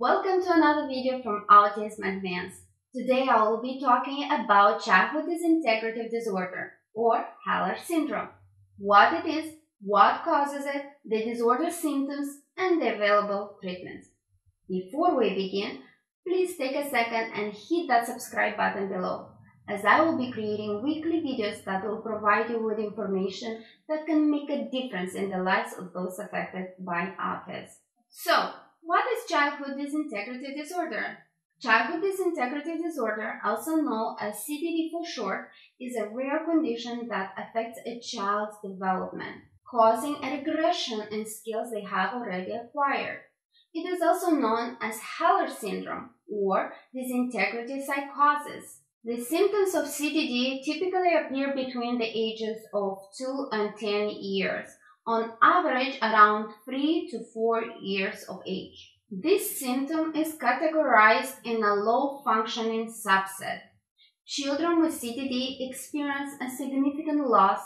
Welcome to another video from Autism Advance. Today I will be talking about Childhood Disintegrative Disorder or Heller syndrome. What it is, what causes it, the disorder symptoms and the available treatments. Before we begin, please take a second and hit that subscribe button below, as I will be creating weekly videos that will provide you with information that can make a difference in the lives of those affected by autism. So, what is Childhood Disintegrative Disorder? Childhood Disintegrative Disorder, also known as CDD for short, is a rare condition that affects a child's development, causing a regression in skills they have already acquired. It is also known as Heller syndrome or disintegrative psychosis. The symptoms of CDD typically appear between the ages of 2 and 10 years, on average around 3 to 4 years of age. This symptom is categorized in a low-functioning subset. Children with CDD experience a significant loss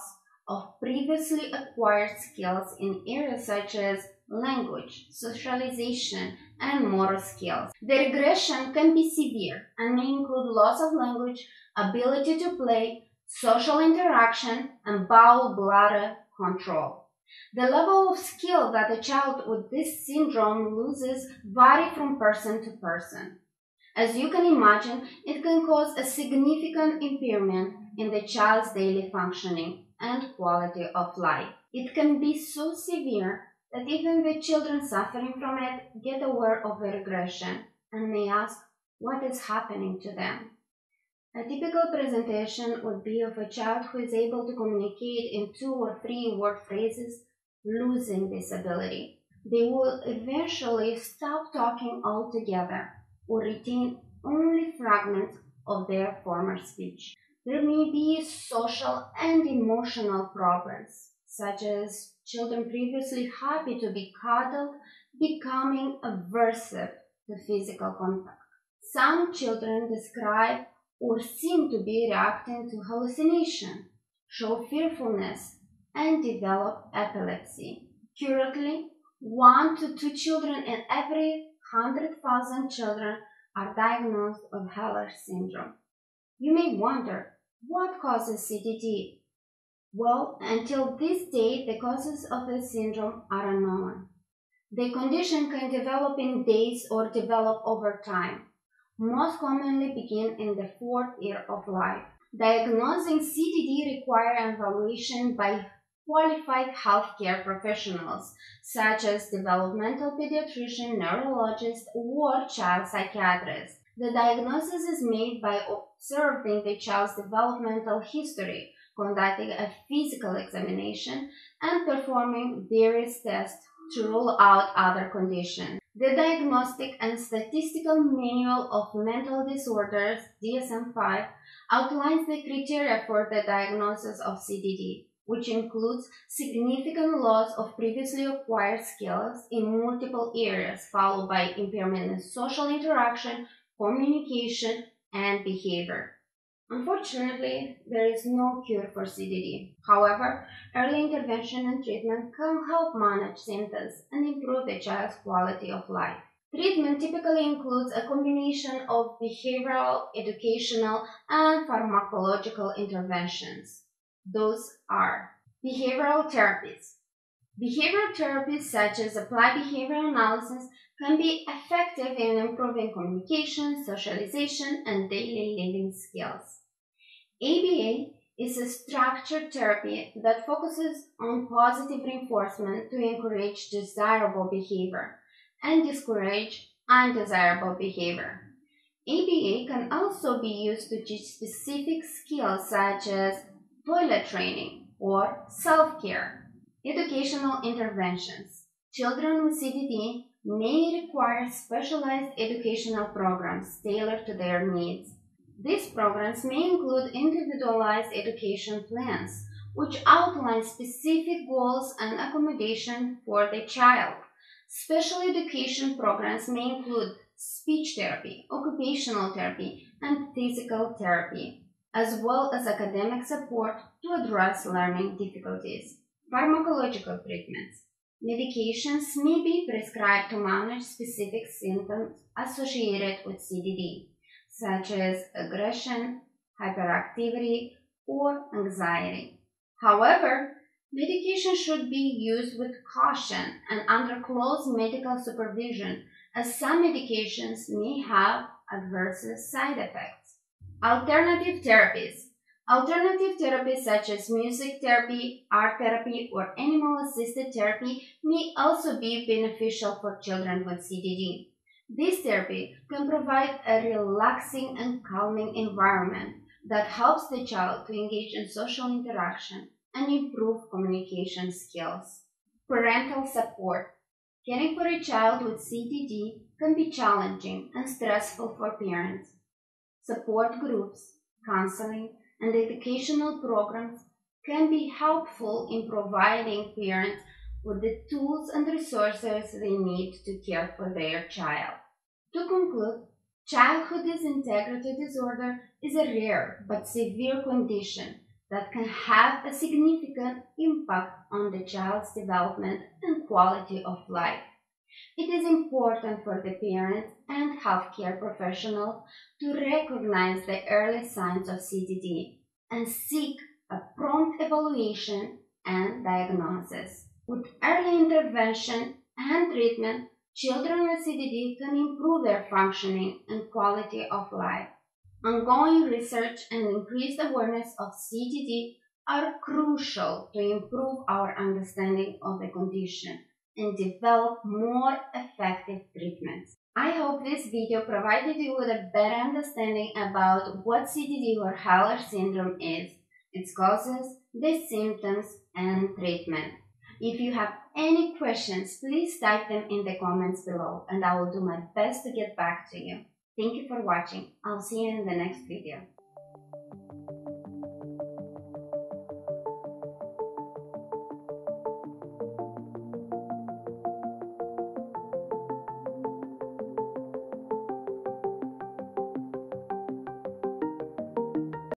of previously acquired skills in areas such as language, socialization, and motor skills. The regression can be severe and may include loss of language, ability to play, social interaction, and bowel bladder control. The level of skill that a child with this syndrome loses varies from person to person. As you can imagine, it can cause a significant impairment in the child's daily functioning and quality of life. It can be so severe that even the children suffering from it get aware of the regression and may ask what is happening to them. A typical presentation would be of a child who is able to communicate in 2 or 3 word phrases, losing this ability. They will eventually stop talking altogether or retain only fragments of their former speech. There may be social and emotional problems, such as children previously happy to be cuddled becoming aversive to physical contact. Some children describe or seem to be reacting to hallucination, show fearfulness, and develop epilepsy. Currently, 1 to 2 children in every 100,000 children are diagnosed with Heller syndrome. You may wonder, what causes CDD? Well, until this date, the causes of the syndrome are unknown. The condition can develop in days or develop over time. Most commonly begin in the 4th year of life. Diagnosing CDD requires evaluation by qualified healthcare professionals, such as developmental pediatrician, neurologist, or child psychiatrist. The diagnosis is made by observing the child's developmental history, conducting a physical examination, and performing various tests to rule out other conditions. The Diagnostic and Statistical Manual of Mental Disorders, DSM-5, outlines the criteria for the diagnosis of CDD, which includes significant loss of previously acquired skills in multiple areas, followed by impairment in social interaction, communication, and behavior. Unfortunately, there is no cure for CDD. However, early intervention and treatment can help manage symptoms and improve the child's quality of life. Treatment typically includes a combination of behavioral, educational, and pharmacological interventions. Those are behavioral therapies. Behavioral therapies such as applied behavioral analysis can be effective in improving communication, socialization, and daily living skills. ABA is a structured therapy that focuses on positive reinforcement to encourage desirable behavior and discourage undesirable behavior. ABA can also be used to teach specific skills such as toilet training or self-care. Educational interventions. Children with CDD may require specialized educational programs tailored to their needs. These programs may include individualized education plans, which outline specific goals and accommodation for the child. Special education programs may include speech therapy, occupational therapy, and physical therapy, as well as academic support to address learning difficulties. Pharmacological treatments. Medications may be prescribed to manage specific symptoms associated with CDD, such as aggression, hyperactivity, or anxiety. However, medication should be used with caution and under close medical supervision, as some medications may have adverse side effects. Alternative therapies. Alternative therapies such as music therapy, art therapy, or animal-assisted therapy may also be beneficial for children with CDD. This therapy can provide a relaxing and calming environment that helps the child to engage in social interaction and improve communication skills. Parental support. Caring for a child with CDD can be challenging and stressful for parents. Support groups, counseling, and educational programs can be helpful in providing parents with the tools and resources they need to care for their child. To conclude, childhood disintegrative disorder is a rare but severe condition that can have a significant impact on the child's development and quality of life. It is important for the parents and healthcare professionals to recognize the early signs of CDD and seek a prompt evaluation and diagnosis. With early intervention and treatment, children with CDD can improve their functioning and quality of life. Ongoing research and increased awareness of CDD are crucial to improve our understanding of the condition and develop more effective treatments. I hope this video provided you with a better understanding about what CDD or Heller syndrome is, its causes, the symptoms, and treatment. If you have any questions, please type them in the comments below and I will do my best to get back to you. Thank you for watching. I'll see you in the next video.